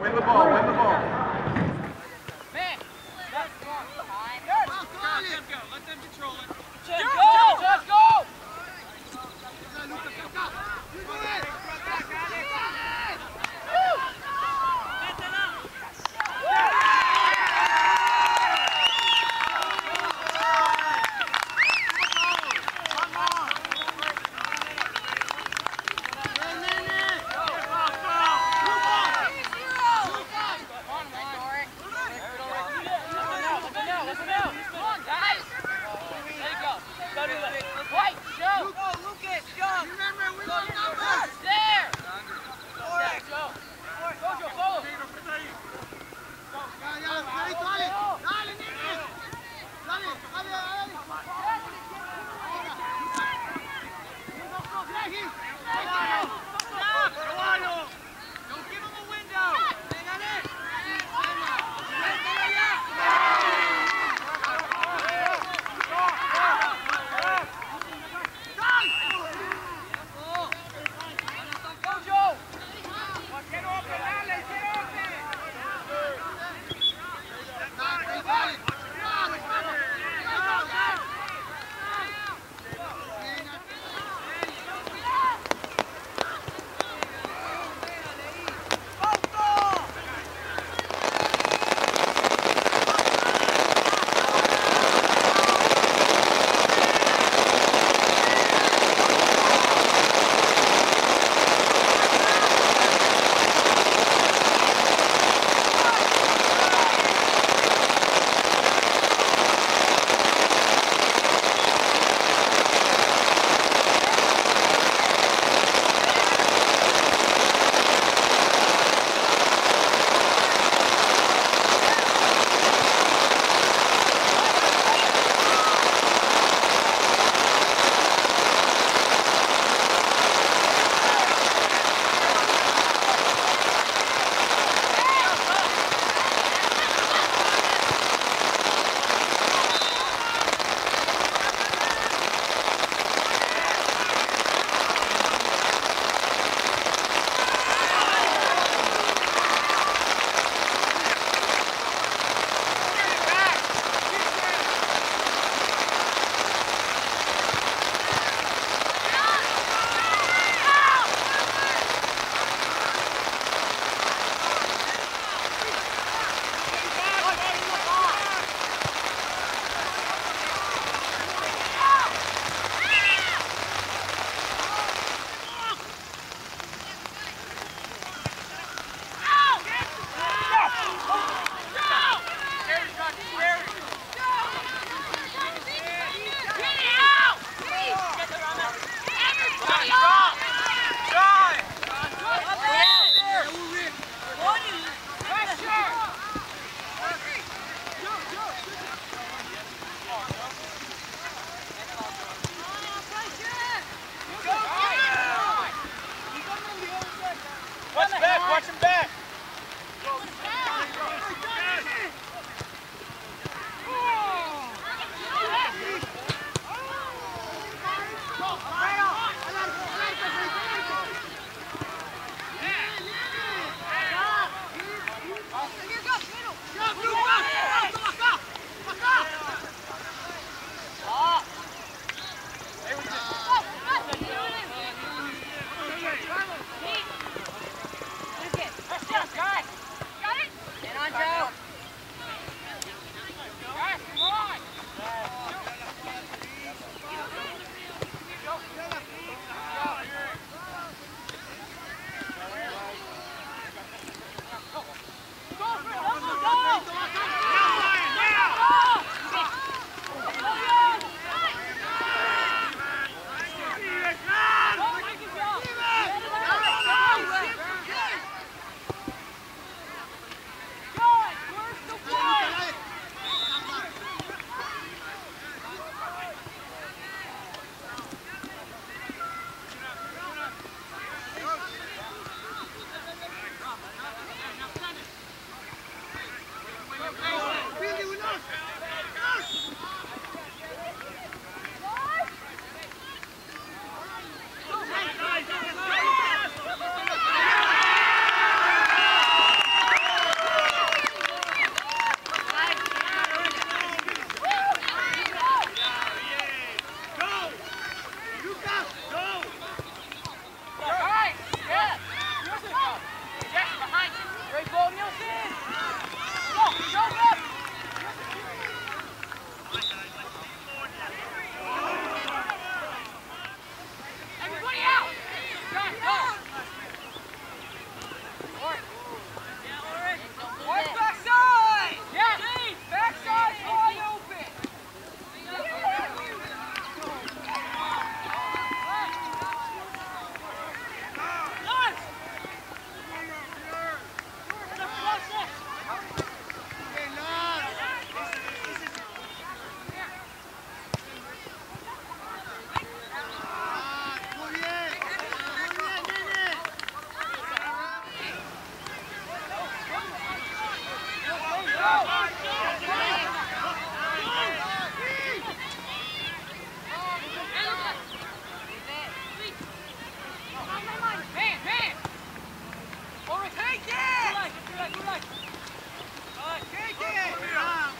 Win the ball, win the ball. Man, that's wrong. Let them go, let them control it. Go! Come on.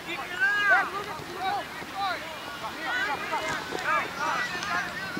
Keep it up!